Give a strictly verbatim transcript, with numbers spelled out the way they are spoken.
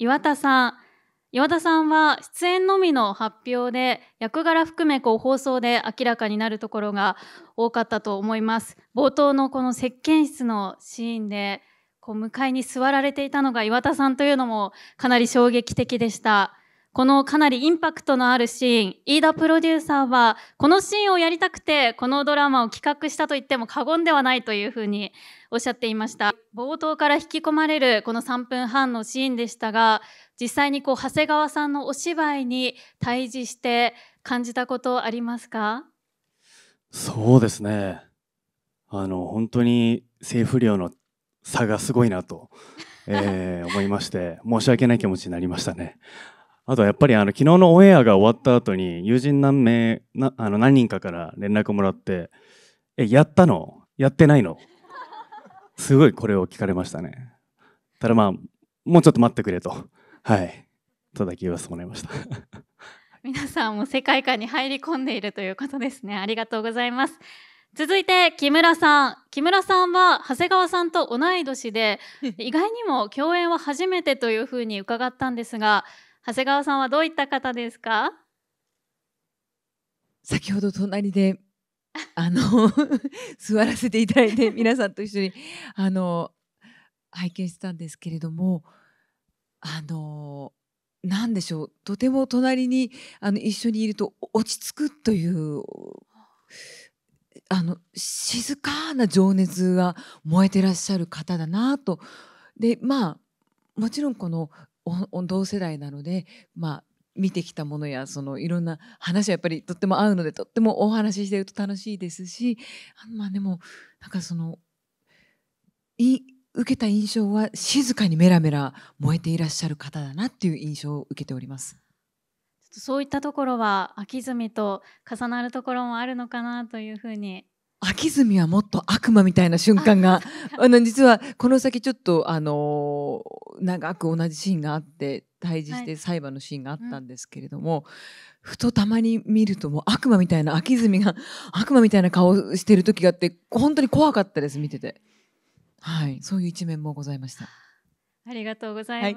岩田さん岩田さんは出演のみの発表で役柄含めこう放送で明らかになるところが多かったと思います。冒頭のこの接見室のシーンでこう向かいに座られていたのが岩田さんというのもかなり衝撃的でした。このかなりインパクトのあるシーン、飯田プロデューサーはこのシーンをやりたくてこのドラマを企画したと言っても過言ではないというふうにおっしゃっていました。冒頭から引き込まれるこのさんぷんはんのシーンでしたが、実際にこう長谷川さんのお芝居に対峙して感じたことありますか？そうですね、あの本当に性不良の差がすごいなと、えー、思いまして申し訳ない気持ちになりましたね。あとやっぱりあの昨日のオンエアが終わった後に友人何名なあの何人かから連絡もらって「えやったの？やってないの？」すごいこれを聞かれましたね。ただまあもうちょっと待ってくれと、はい、とだけ言わせてもらいました皆さんも世界観に入り込んでいるということですね。ありがとうございます。続いて木村さん木村さんは長谷川さんと同い年で意外にも共演は初めてというふうに伺ったんですが、長谷川さんはどういった方ですか？先ほど隣であの座らせていただいて皆さんと一緒にあの拝見したんですけれども、あの何でしょう、とても隣にあの一緒にいると落ち着くというあの静かな情熱が燃えてらっしゃる方だなと。でまあもちろんこの同世代なので、まあ、見てきたものやそのいろんな話はやっぱりとっても合うのでとってもお話ししてると楽しいですし、あまあでもなんかそのい受けた印象は静かにメラメラ燃えていらっしゃる方だなっていう印象を受けております。ちょっとそういったところは秋住と重なるところもあるのかなというふうに。秋住はもっと悪魔みたいな瞬間があの実はこの先ちょっとあの長く同じシーンがあって対峙して裁判のシーンがあったんですけれども、はい、うん、ふとたまに見るともう悪魔みたいな秋住が悪魔みたいな顔をしてる時があって本当に怖かったです、見てて。はい、そういう一面もございました。ありがとうございます。はい。